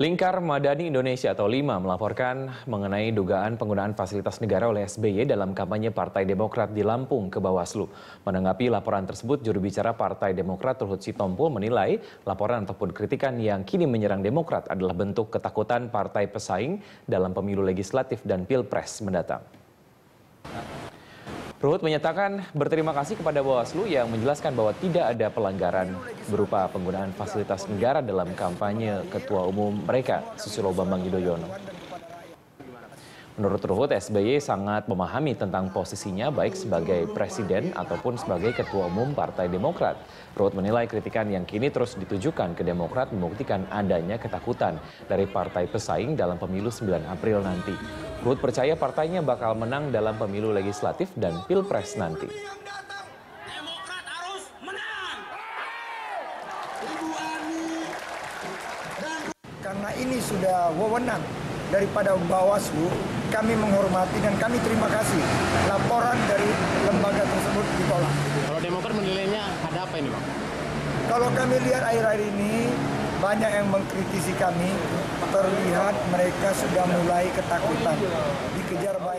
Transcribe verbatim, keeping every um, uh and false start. Lingkar Madani Indonesia atau LIMA melaporkan mengenai dugaan penggunaan fasilitas negara oleh S B Y dalam kampanye Partai Demokrat di Lampung ke Bawaslu. Menanggapi laporan tersebut, juru bicara Partai Demokrat Ruhut Sitompul menilai laporan ataupun kritikan yang kini menyerang Demokrat adalah bentuk ketakutan partai pesaing dalam pemilu legislatif dan pilpres mendatang. Ruhut menyatakan berterima kasih kepada Bawaslu yang menjelaskan bahwa tidak ada pelanggaran berupa penggunaan fasilitas negara dalam kampanye Ketua Umum mereka, Susilo Bambang Yudhoyono. Menurut Ruhut, S B Y sangat memahami tentang posisinya baik sebagai presiden ataupun sebagai Ketua Umum Partai Demokrat. Ruhut menilai kritikan yang kini terus ditujukan ke Demokrat membuktikan adanya ketakutan dari partai pesaing dalam pemilu sembilan April nanti. Ruhut percaya partainya bakal menang dalam pemilu legislatif dan pilpres nanti. Demokrat harus menang. Karena ini sudah wewenang daripada Bawaslu, kami menghormati dan kami terima kasih laporan dari lembaga tersebut ditolak. Kalau Demokrat menilainya ada apa ini, Bang? Kalau kami lihat akhir-akhir ini banyak yang mengkritisi kami, terlihat mereka sudah mulai ketakutan, dikejar bayang.